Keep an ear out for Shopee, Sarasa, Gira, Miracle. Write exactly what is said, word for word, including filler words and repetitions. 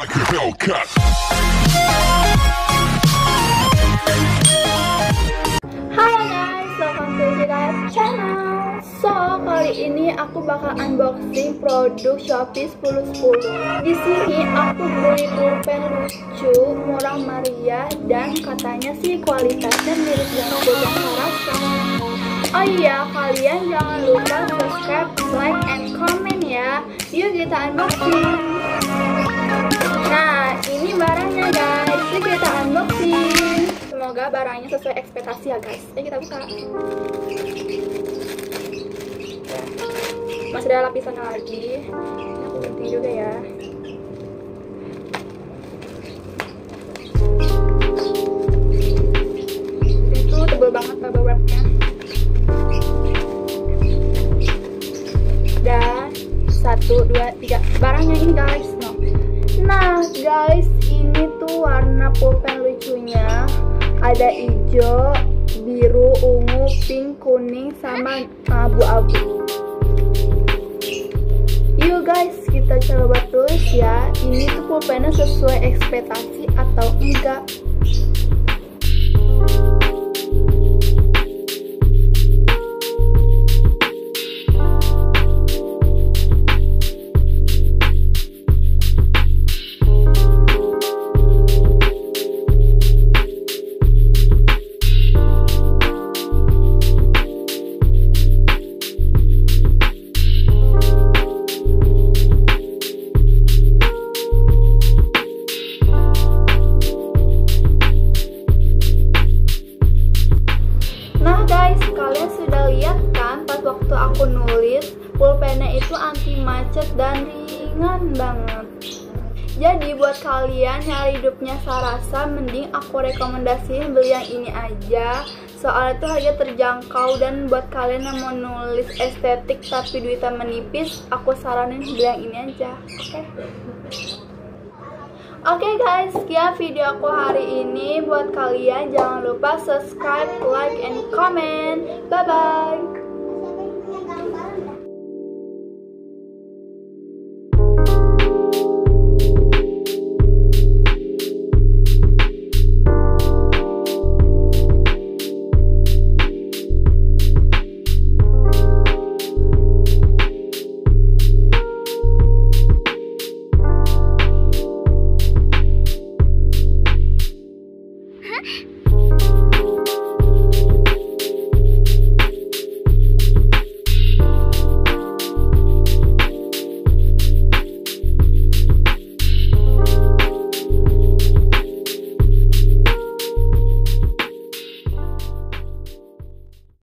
like a hell cut. Hi guys, welcome to Gira's channel. So kali ini aku bakal unboxing produk Shopee sepuluh sepuluh. Di sini aku beli pulpen lucu, murah meriah, dan katanya sih kualitasnya mirip dengan pulpen karakter. Oh iya, kalian jangan lupa subscribe, like, and comment ya. Yuk kita unboxing. Nah, ini barangnya guys, yuk kita unboxing. Semoga barangnya sesuai ekspektasi ya guys. Yuk kita buka. Masih ada lapisannya lagi. Ini aku ganti juga ya. Itu tebal banget bubble wrapnya. Dan satu, dua, tiga. Barangnya ini guys. No. Nah guys, ini tuh warna pulpen lucunya. Ada hijau, biru, ungu, pink, kuning, sama abu-abu. Yuk guys, kita coba tulis ya. Ini tuh pulpennya sesuai ekspektasi atau enggak. Waktu aku nulis, pulpennya itu anti macet dan ringan banget. Jadi buat kalian nyari dupnya sarasa, mending aku rekomendasiin beli yang ini aja. Soalnya itu harga terjangkau, dan buat kalian yang mau nulis estetik tapi duitnya menipis, aku saranin beli yang ini aja. Oke. Okay? Oke okay guys, sekian video aku hari ini. Buat kalian jangan lupa subscribe, like, and comment. Bye-bye!